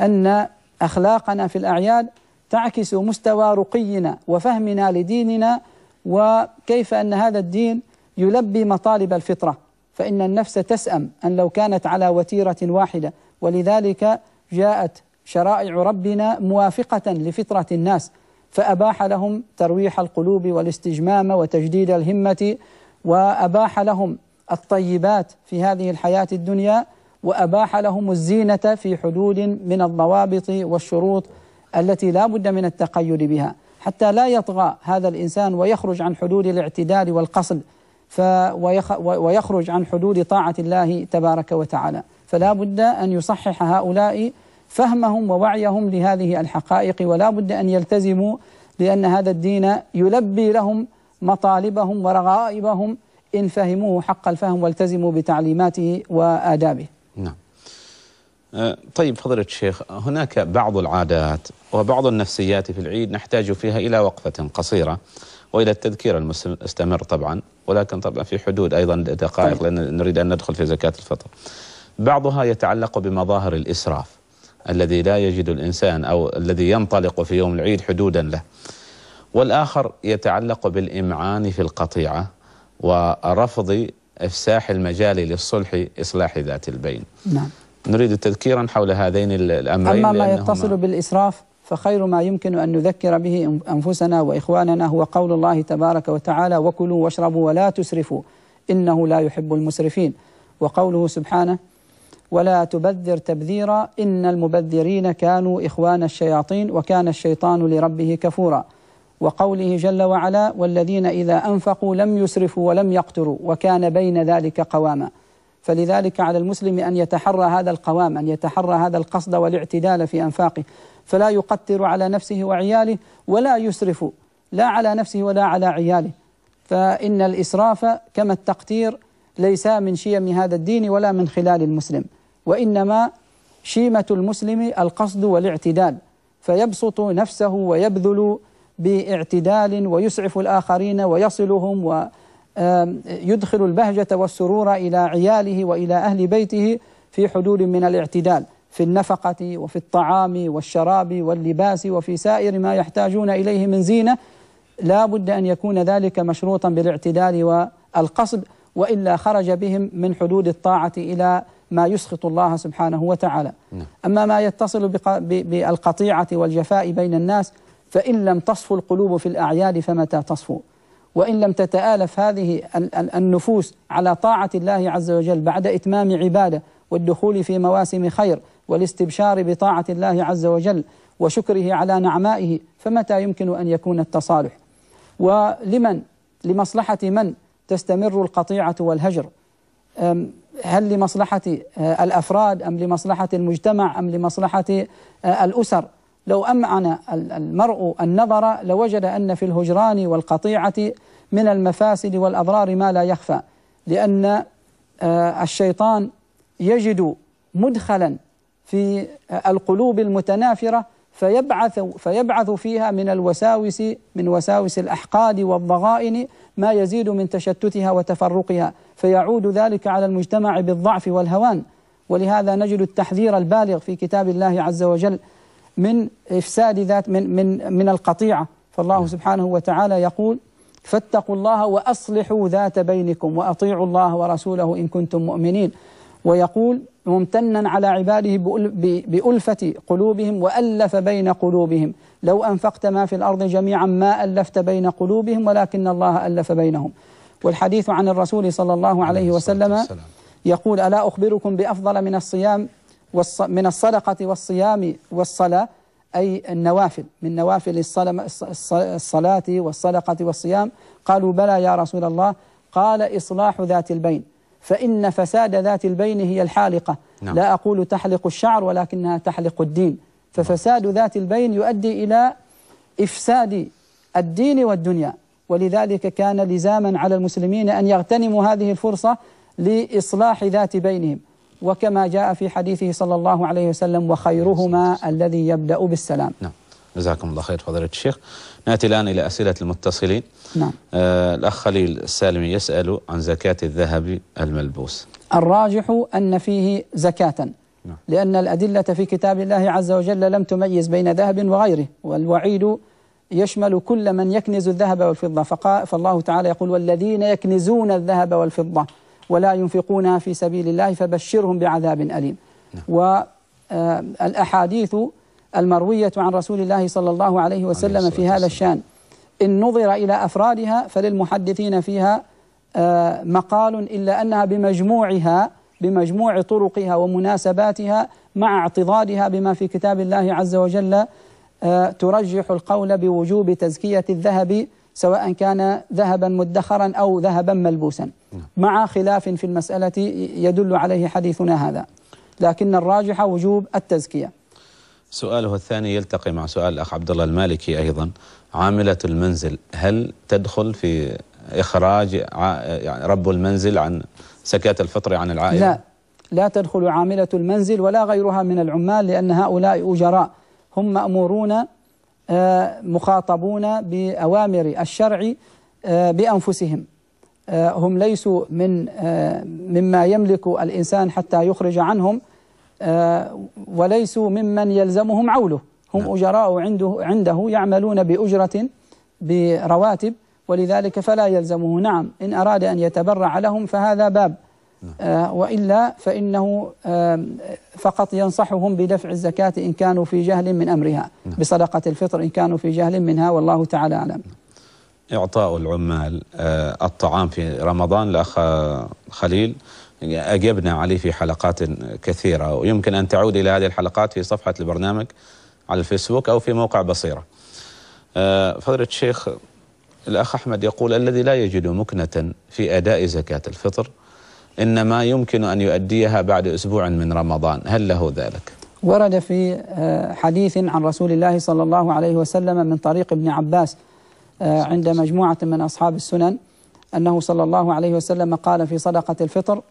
أن أخلاقنا في الأعياد تعكس مستوى رقينا وفهمنا لديننا، وكيف أن هذا الدين يلبي مطالب الفطرة، فإن النفس تسأم أن لو كانت على وتيرة واحدة، ولذلك جاءت شرائع ربنا موافقة لفطرة الناس، فأباح لهم ترويح القلوب والاستجمام وتجديد الهمة، وأباح لهم الطيبات في هذه الحياة الدنيا، وأباح لهم الزينة في حدود من الضوابط والشروط التي لا بد من التقيد بها، حتى لا يطغى هذا الإنسان ويخرج عن حدود الاعتدال والقصد ويخرج عن حدود طاعة الله تبارك وتعالى. فلا بد أن يصحح هؤلاء فهمهم ووعيهم لهذه الحقائق، ولا بد أن يلتزموا، لأن هذا الدين يلبي لهم مطالبهم ورغائبهم إن فهموه حق الفهم والتزموا بتعليماته وآدابه. نعم. طيب فضيلة الشيخ، هناك بعض العادات وبعض النفسيات في العيد نحتاج فيها إلى وقفة قصيرة وإلى التذكير المستمر طبعا، ولكن طبعا في حدود أيضا دقائق لأن نريد أن ندخل في زكاة الفطر. بعضها يتعلق بمظاهر الإسراف الذي لا يجد الإنسان أو الذي ينطلق في يوم العيد حدودا له، والآخر يتعلق بالإمعان في القطيعة ورفض إفساح المجال للصلح إصلاح ذات البين. نعم، نريد تذكيرا حول هذين الأمرين. أما ما يتصل بالإسراف فخير ما يمكن أن نذكر به أنفسنا وإخواننا هو قول الله تبارك وتعالى: وكلوا واشربوا ولا تسرفوا إنه لا يحب المسرفين، وقوله سبحانه: ولا تبذر تبذيرا إن المبذرين كانوا إخوان الشياطين وكان الشيطان لربه كفورا، وقوله جل وعلا: والذين إذا أنفقوا لم يسرفوا ولم يقتروا وكان بين ذلك قواما. فلذلك على المسلم أن يتحرى هذا القوام، أن يتحرى هذا القصد والاعتدال في أنفاقه، فلا يقتر على نفسه وعياله ولا يسرف لا على نفسه ولا على عياله، فإن الإسراف كما التقتير ليس من شيم هذا الدين ولا من خلال المسلم، وإنما شيمة المسلم القصد والاعتدال، فيبسط نفسه ويبذل باعتدال ويسعف الآخرين ويصلهم و يدخل البهجة والسرور إلى عياله وإلى أهل بيته في حدود من الاعتدال في النفقة وفي الطعام والشراب واللباس وفي سائر ما يحتاجون إليه من زينة، لا بد أن يكون ذلك مشروطا بالاعتدال والقصد، وإلا خرج بهم من حدود الطاعة إلى ما يسخط الله سبحانه وتعالى. أما ما يتصل بالقطيعة والجفاء بين الناس فإن لم تصفو القلوب في الأعياد فمتى تصفو؟ وإن لم تتآلف هذه النفوس على طاعة الله عز وجل بعد إتمام عبادة والدخول في مواسم خير والاستبشار بطاعة الله عز وجل وشكره على نعمائه، فمتى يمكن أن يكون التصالح؟ ولمن لمصلحة من تستمر القطيعة والهجر؟ هل لمصلحة الأفراد أم لمصلحة المجتمع أم لمصلحة الأسر؟ لو أمعن المرء النظر لوجد أن في الهجران والقطيعة من المفاسد والأضرار ما لا يخفى، لأن الشيطان يجد مدخلا في القلوب المتنافرة فيبعث, فيبعث فيها من الوساوس من وساوس الأحقاد والضغائن ما يزيد من تشتتها وتفرقها، فيعود ذلك على المجتمع بالضعف والهوان. ولهذا نجد التحذير البالغ في كتاب الله عز وجل من إفساد ذات من من من القطيعة، فالله سبحانه وتعالى يقول: فاتقوا الله وأصلحوا ذات بينكم وأطيعوا الله ورسوله إن كنتم مؤمنين، ويقول ممتنا على عباده بألفة قلوبهم وألف بين قلوبهم لو أنفقت ما في الأرض جميعا ما ألفت بين قلوبهم ولكن الله ألف بينهم. والحديث عن الرسول صلى الله عليه وسلم يقول: ألا أخبركم بأفضل من الصيام من الصدقة والصيام والصلاة، أي النوافل، من نوافل الصلاة والصدقة والصيام. قالوا: بلى يا رسول الله. قال: إصلاح ذات البين، فإن فساد ذات البين هي الحالقة. نعم. لا أقول تحلق الشعر ولكنها تحلق الدين، ففساد ذات البين يؤدي إلى إفساد الدين والدنيا، ولذلك كان لزاما على المسلمين أن يغتنموا هذه الفرصة لإصلاح ذات بينهم، وكما جاء في حديثه صلى الله عليه وسلم: وخيرهما الذي يبدأ بالسلام. نعم، جزاكم الله خير فضيلة الشيخ. نأتي الآن إلى أسئلة المتصلين. نعم. آه، الأخ خليل السالمي يسأل عن زكاة الذهب الملبوس. الراجح أن فيه زكاة. نعم. لأن الأدلة في كتاب الله عز وجل لم تميز بين ذهب وغيره، والوعيد يشمل كل من يكنز الذهب والفضة، فالله تعالى يقول: والذين يكنزون الذهب والفضة ولا ينفقونها في سبيل الله فبشرهم بعذاب أليم. نعم. والأحاديث المروية عن رسول الله صلى الله عليه وسلم عليه في هذا الشأن إن نظر إلى أفرادها فللمحدثين فيها مقال، إلا أنها بمجموعها بمجموع طرقها ومناسباتها مع اعتضادها بما في كتاب الله عز وجل ترجح القول بوجوب تزكية الذهب سواء كان ذهبا مدخرا أو ذهبا ملبوسا، مع خلاف في المسألة يدل عليه حديثنا هذا، لكن الراجح وجوب التزكية. سؤاله الثاني يلتقي مع سؤال الأخ عبد الله المالكي أيضا: عاملة المنزل هل تدخل في إخراج رب المنزل عن زكاة الفطر عن العائلة؟ لا، لا تدخل عاملة المنزل ولا غيرها من العمال، لأن هؤلاء أجراء هم مأمورون مخاطبون بأوامر الشرع بأنفسهم، هم ليسوا من مما يملك الإنسان حتى يخرج عنهم، وليسوا ممن يلزمهم عوله، هم أجراء عنده, عنده يعملون بأجرة برواتب، ولذلك فلا يلزمه. نعم، إن أراد أن يتبرع لهم فهذا باب، وإلا فإنه فقط ينصحهم بدفع الزكاة إن كانوا في جهل من أمرها، بصدقة الفطر إن كانوا في جهل منها، والله تعالى أعلم. إعطاء العمال الطعام في رمضان، الأخ خليل أجبنا عليه في حلقات كثيرة، ويمكن أن تعود إلى هذه الحلقات في صفحة البرنامج على الفيسبوك أو في موقع بصيرة. فضيلة الشيخ، الأخ أحمد يقول: الذي لا يجد مكنة في أداء زكاة الفطر إنما يمكن أن يؤديها بعد أسبوع من رمضان، هل له ذلك؟ ورد في حديث عن رسول الله صلى الله عليه وسلم من طريق ابن عباس عند مجموعة من أصحاب السنن أنه صلى الله عليه وسلم قال في صدقة الفطر: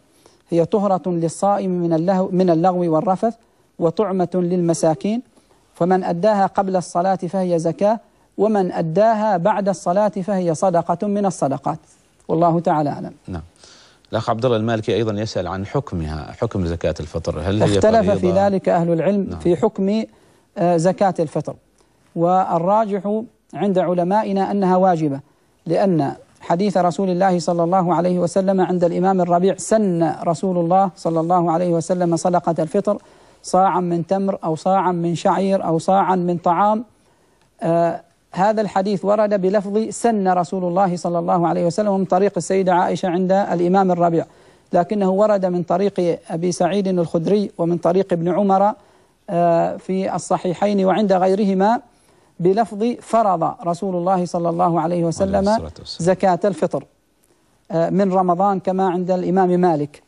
هي طهرة للصائم من اللهو من اللغو والرفث، وطعمة للمساكين، فمن أداها قبل الصلاة فهي زكاة، ومن أداها بعد الصلاة فهي صدقة من الصدقات، والله تعالى أعلم. نعم. الأخ عبد الله المالكي أيضا يسأل عن حكمها، حكم زكاة الفطر، هل هي فريضة؟ اختلف في ذلك أهل العلم. نعم. في حكم زكاة الفطر، والراجح عند علمائنا أنها واجبة، لأن حديث رسول الله صلى الله عليه وسلم عند الإمام الربيع: سن رسول الله صلى الله عليه وسلم صدقة الفطر صاعا من تمر أو صاعا من شعير أو صاعا من طعام. آه هذا الحديث ورد بلفظ سن رسول الله صلى الله عليه وسلم من طريق السيدة عائشة عند الإمام الربيع، لكنه ورد من طريق أبي سعيد الخدري ومن طريق ابن عمر آه في الصحيحين وعند غيرهما بلفظ فرض رسول الله صلى الله عليه وسلم زكاة الفطر من رمضان، كما عند الإمام مالك.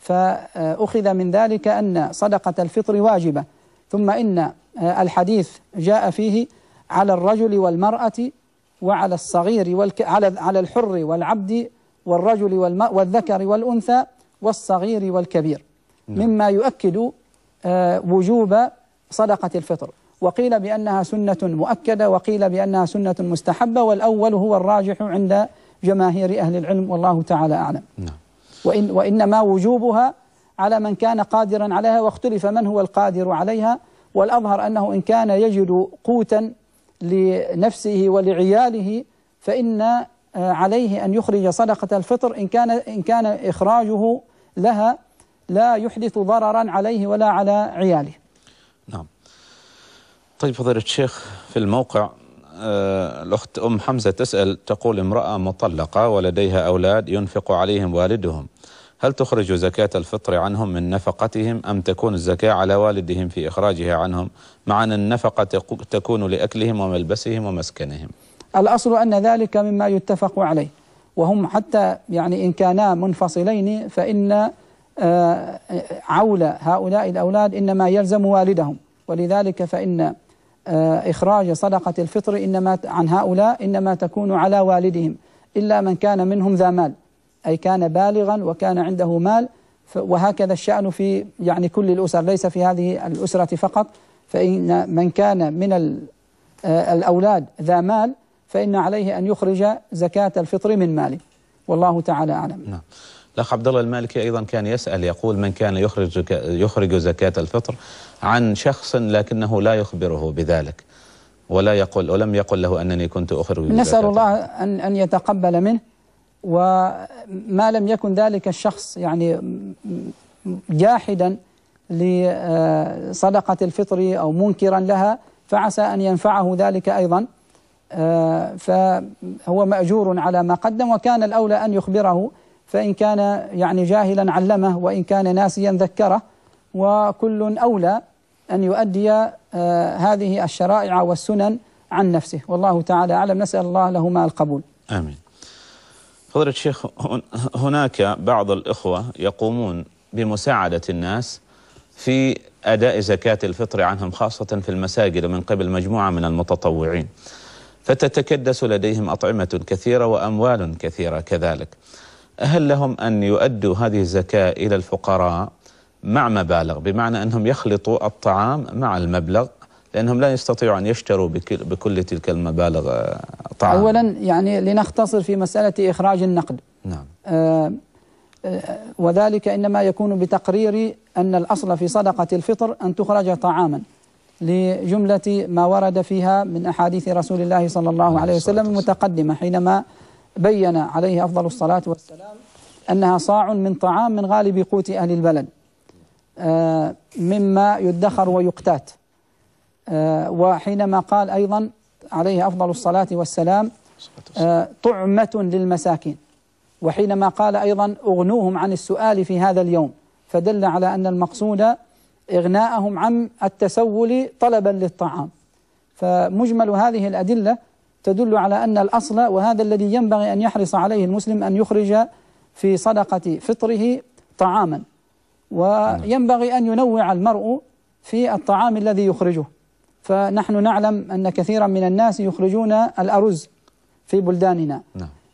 فأخذ من ذلك أن صدقة الفطر واجبة، ثم إن الحديث جاء فيه على الرجل والمرأة وعلى الصغير والك... على الحر والعبد والرجل والم... والذكر والأنثى والصغير والكبير، مما يؤكد وجوب صدقة الفطر. وقيل بأنها سنة مؤكدة، وقيل بأنها سنة مستحبة، والأول هو الراجح عند جماهير أهل العلم، والله تعالى أعلم. نعم. وإن وإنما وجوبها على من كان قادرا عليها، واختلف من هو القادر عليها، والأظهر أنه إن كان يجد قوتا لنفسه ولعياله فإن عليه أن يخرج صدقة الفطر، إن كان إن كان إخراجه لها لا يحدث ضررا عليه ولا على عياله. نعم. طيب فضيلة الشيخ، في الموقع آه الأخت أم حمزة تسأل، تقول: امرأة مطلقة ولديها أولاد ينفق عليهم والدهم، هل تخرج زكاة الفطر عنهم من نفقتهم أم تكون الزكاة على والدهم في إخراجها عنهم، مع أن النفقة تكون لأكلهم وملبسهم ومسكنهم؟ الأصل أن ذلك مما يتفق عليه، وهم حتى يعني إن كانا منفصلين فإن آه عول هؤلاء الأولاد إنما يلزم والدهم، ولذلك فإن إخراج صدقة الفطر إنما عن هؤلاء إنما تكون على والدهم، إلا من كان منهم ذا مال، أي كان بالغا وكان عنده مال، وهكذا الشأن في يعني كل الأسر، ليس في هذه الأسرة فقط، فإن من كان من الأولاد ذا مال فإن عليه أن يخرج زكاة الفطر من ماله، والله تعالى أعلم. نعم. الأخ عبد الله المالكي أيضا كان يسأل، يقول: من كان يخرج يخرج زكاة الفطر عن شخص لكنه لا يخبره بذلك، ولا يقول ولم يقل له أنني كنت أخرج، نسأل الله أن أن يتقبل منه، وما لم يكن ذلك الشخص يعني جاحدا لصدقة الفطر أو منكرا لها فعسى أن ينفعه ذلك أيضا، فهو مأجور على ما قدم، وكان الأولى أن يخبره، فإن كان يعني جاهلا علمه، وإن كان ناسيا ذكره، وكل أولى أن يؤدي هذه الشرائع والسنن عن نفسه، والله تعالى أعلم، نسأل الله لهما القبول. آمين. فضيلة الشيخ، هناك بعض الإخوة يقومون بمساعدة الناس في أداء زكاة الفطر عنهم، خاصة في المساجد، من قبل مجموعة من المتطوعين، فتتكدس لديهم أطعمة كثيرة وأموال كثيرة كذلك، هل لهم أن يؤدوا هذه الزكاة إلى الفقراء مع مبالغ، بمعنى أنهم يخلطوا الطعام مع المبلغ، لأنهم لا يستطيعوا أن يشتروا بكل تلك المبالغ طعام. أولا يعني لنختصر في مسألة إخراج النقد، نعم، آه وذلك إنما يكون بتقرير أن الأصل في صدقة الفطر أن تخرج طعاما، لجملة ما ورد فيها من أحاديث رسول الله صلى الله عليه وسلم المتقدمة، حينما بين عليه أفضل الصلاة والسلام أنها صاع من طعام من غالب قوت أهل البلد، آه مما يدخر ويقتات. آه وحينما قال أيضا عليه أفضل الصلاة والسلام آه طعمة للمساكين، وحينما قال أيضا أغنوهم عن السؤال في هذا اليوم، فدل على أن المقصود إغناءهم عن التسول طلبا للطعام. فمجمل هذه الأدلة تدل على أن الأصل، وهذا الذي ينبغي أن يحرص عليه المسلم، أن يخرج في صدقة فطره طعاما، وينبغي أن ينوع المرء في الطعام الذي يخرجه. فنحن نعلم أن كثيرا من الناس يخرجون الأرز في بلداننا،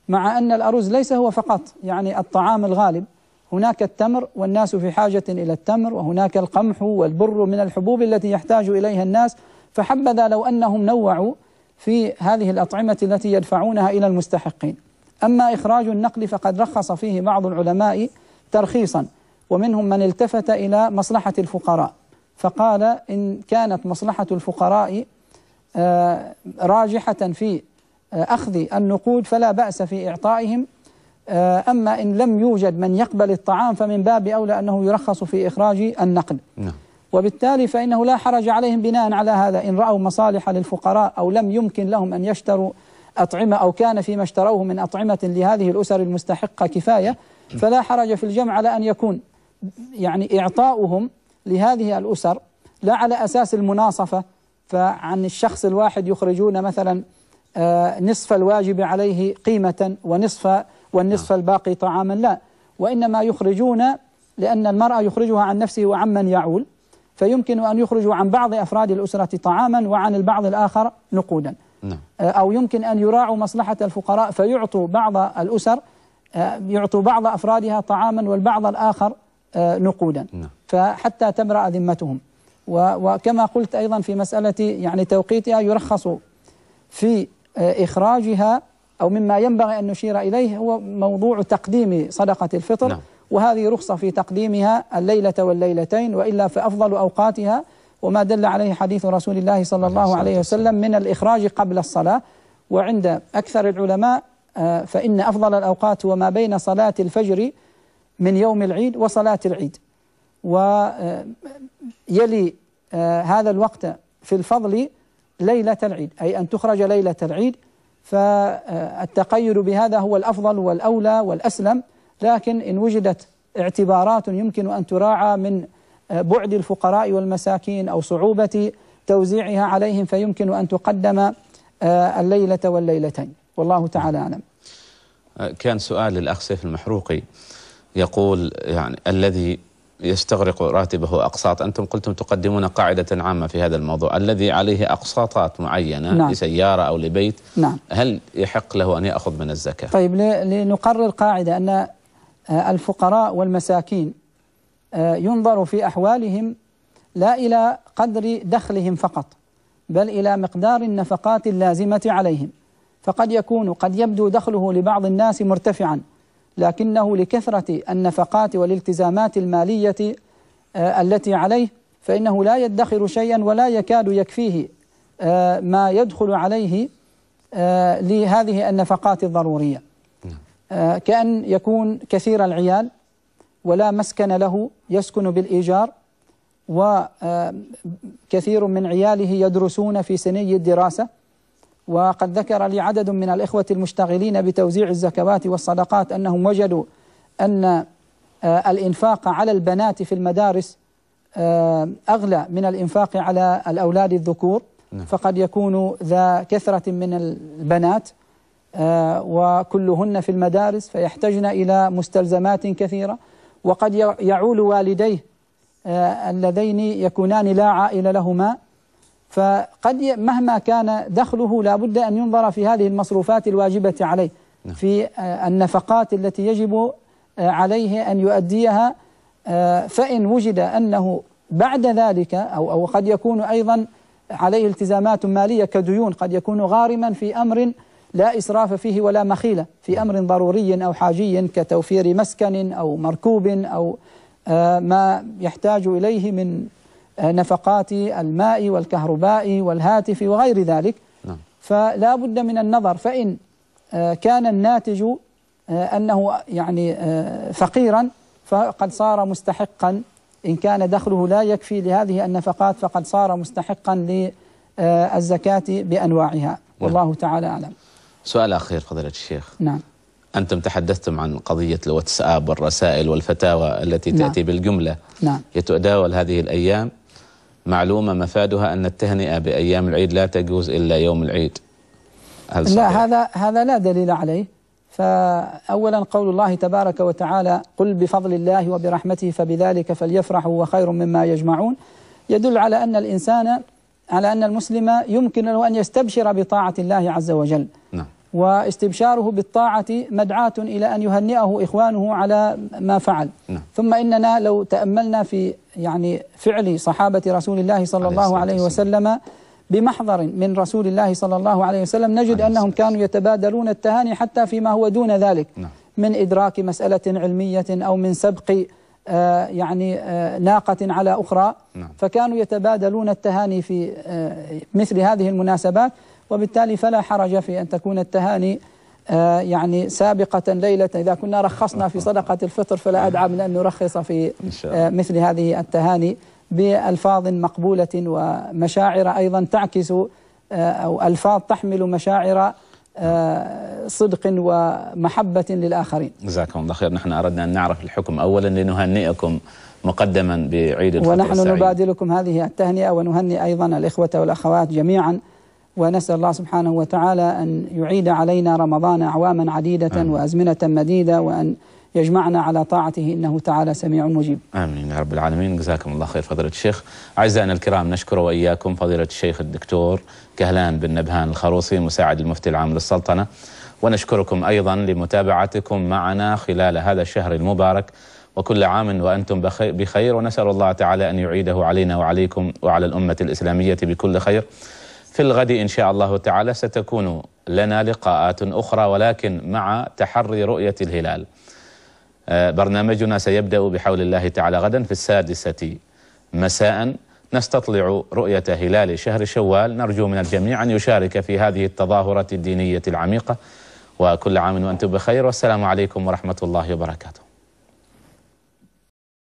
مع أن الأرز ليس هو فقط يعني الطعام الغالب، هناك التمر والناس في حاجة إلى التمر، وهناك القمح والبر من الحبوب التي يحتاج إليها الناس، فحبذا لو أنهم نوعوا في هذه الأطعمة التي يدفعونها إلى المستحقين. أما إخراج النقل فقد رخص فيه بعض العلماء ترخيصا، ومنهم من التفت إلى مصلحة الفقراء فقال إن كانت مصلحة الفقراء راجحة في أخذ النقود فلا بأس في إعطائهم، أما إن لم يوجد من يقبل الطعام فمن باب أولى أنه يرخص في إخراج النقد. وبالتالي فإنه لا حرج عليهم بناء على هذا، إن رأوا مصالح للفقراء أو لم يمكن لهم أن يشتروا أطعمة أو كان فيما اشتروه من أطعمة لهذه الأسر المستحقة كفاية، فلا حرج في الجمع على أن يكون يعني إعطاؤهم لهذه الأسر لا على أساس المناصفة، فعن الشخص الواحد يخرجون مثلا نصف الواجب عليه قيمة ونصف والنصف الباقي طعاما، لا، وإنما يخرجون لأن المرأة يخرجها عن نفسه وعمن يعول، فيمكن أن يخرجوا عن بعض أفراد الأسرة طعاما وعن البعض الآخر نقودا، أو يمكن أن يراعوا مصلحة الفقراء فيعطوا بعض الأسر يعطوا بعض أفرادها طعاما والبعض الآخر نقودا، فحتى تبرأ ذمتهم. وكما قلت أيضا في مسألة يعني توقيتها يرخص في إخراجها، أو مما ينبغي أن نشير إليه هو موضوع تقديم صدقة الفطر، نعم، وهذه رخصة في تقديمها الليلة والليلتين، وإلا فأفضل أوقاتها، وما دل عليه حديث رسول الله صلى الله عليه وسلم من الإخراج قبل الصلاة. وعند أكثر العلماء فإن أفضل الأوقات هو ما بين صلاة الفجر من يوم العيد وصلاة العيد، ويلي هذا الوقت في الفضل ليلة العيد، أي أن تخرج ليلة العيد، فالتقيد بهذا هو الأفضل والأولى والأسلم. لكن إن وجدت اعتبارات يمكن أن تراعى من بعد الفقراء والمساكين أو صعوبة توزيعها عليهم، فيمكن أن تقدم الليلة والليلتين، والله تعالى أعلم. كان سؤال للأخ سيف المحروقي يقول يعني الذي يستغرق راتبه أقساط، أنتم قلتم تقدمون قاعدة عامة في هذا الموضوع، الذي عليه أقساطات معينة، نعم، لسيارة أو لبيت، نعم، هل يحق له أن يأخذ من الزكاة؟ طيب، لنقرر قاعدة أن الفقراء والمساكين ينظر في أحوالهم لا إلى قدر دخلهم فقط، بل إلى مقدار النفقات اللازمة عليهم. فقد يكون قد يبدو دخله لبعض الناس مرتفعا، لكنه لكثرة النفقات والالتزامات المالية التي عليه فإنه لا يدخر شيئا ولا يكاد يكفيه ما يدخل عليه لهذه النفقات الضرورية، كأن يكون كثير العيال ولا مسكن له، يسكن بالإيجار، وكثير من عياله يدرسون في سني الدراسة. وقد ذكر لي عدد من الإخوة المشتغلين بتوزيع الزكوات والصدقات أنهم وجدوا أن الإنفاق على البنات في المدارس أغلى من الإنفاق على الأولاد الذكور، فقد يكون ذا كثرة من البنات وكلهن في المدارس فيحتجن إلى مستلزمات كثيرة، وقد يعول والديه اللذين يكونان لا عائلة لهما، فقد مهما كان دخله لا بد أن ينظر في هذه المصروفات الواجبة عليه، في النفقات التي يجب عليه أن يؤديها فإن وجد أنه بعد ذلك أو, أو قد يكون أيضا عليه التزامات مالية كديون، قد يكون غارما في أمر لا إسراف فيه ولا مخيلة، في أمر ضروري أو حاجي كتوفير مسكن أو مركوب أو ما يحتاج إليه من نفقات الماء والكهرباء والهاتف وغير ذلك، فلا بد من النظر. فإن كان الناتج أنه يعني فقيرا فقد صار مستحقا، إن كان دخله لا يكفي لهذه النفقات فقد صار مستحقا للزكاة بأنواعها. والله تعالى أعلم. سؤال أخير فضيلة الشيخ. نعم. أنتم تحدثتم عن قضية الواتساب والرسائل والفتاوى التي تأتي نعم. بالجملة نعم. لتتداول هذه الأيام، معلومة مفادها أن التهنئة بأيام العيد لا تجوز إلا يوم العيد. هل صحيح؟ لا، هذا هذا لا دليل عليه. فأولا قول الله تبارك وتعالى: قل بفضل الله وبرحمته فبذلك فليفرحوا وخير مما يجمعون، يدل على أن الإنسان على أن المسلم يمكن له أن يستبشر بطاعة الله عز وجل. نعم. واستبشاره بالطاعة مدعاة إلى أن يهنئه إخوانه على ما فعل. نعم. ثم إننا لو تأملنا في يعني فعل صحابة رسول الله صلى الله عليه وسلم بمحضر من رسول الله صلى الله عليه وسلم نجد أنهم كانوا يتبادلون التهاني حتى فيما هو دون ذلك، نعم. من إدراك مسألة علمية أو من سبق آه يعني آه ناقة على أخرى، نعم. فكانوا يتبادلون التهاني في آه مثل هذه المناسبات، وبالتالي فلا حرج في أن تكون التهاني آه يعني سابقة ليلة. إذا كنا رخصنا في صدقة الفطر فلا أدعى من أن نرخص في آه مثل هذه التهاني بألفاظ مقبولة ومشاعر أيضا تعكس أو ألفاظ تحمل مشاعر صدق ومحبة للآخرين. جزاكم الله خير. نحن أردنا أن نعرف الحكم أولا لنهنئكم مقدما بعيد الفطر ونحن السعيد. نبادلكم هذه التهنئة ونهنئ أيضا الإخوة والأخوات جميعا، ونسأل الله سبحانه وتعالى أن يعيد علينا رمضان أعواما عديدة آه. وأزمنة مديدة، وأن يجمعنا على طاعته إنه تعالى سميع مجيب. آمين يا رب العالمين. جزاكم الله خير فضيلة الشيخ. أعزائنا الكرام، نشكر وإياكم فضيلة الشيخ الدكتور كهلان بن نبهان الخروصي مساعد المفتي العام للسلطنة، ونشكركم أيضا لمتابعتكم معنا خلال هذا الشهر المبارك، وكل عام وأنتم بخير، ونسأل الله تعالى أن يعيده علينا وعليكم وعلى الأمة الإسلامية بكل خير. في الغد إن شاء الله تعالى ستكون لنا لقاءات أخرى، ولكن مع تحري رؤية الهلال. برنامجنا سيبدأ بحول الله تعالى غدا في السادسة مساء، نستطلع رؤية هلال شهر شوال. نرجو من الجميع أن يشارك في هذه التظاهرة الدينية العميقة، وكل عام وأنتم بخير، والسلام عليكم ورحمة الله وبركاته.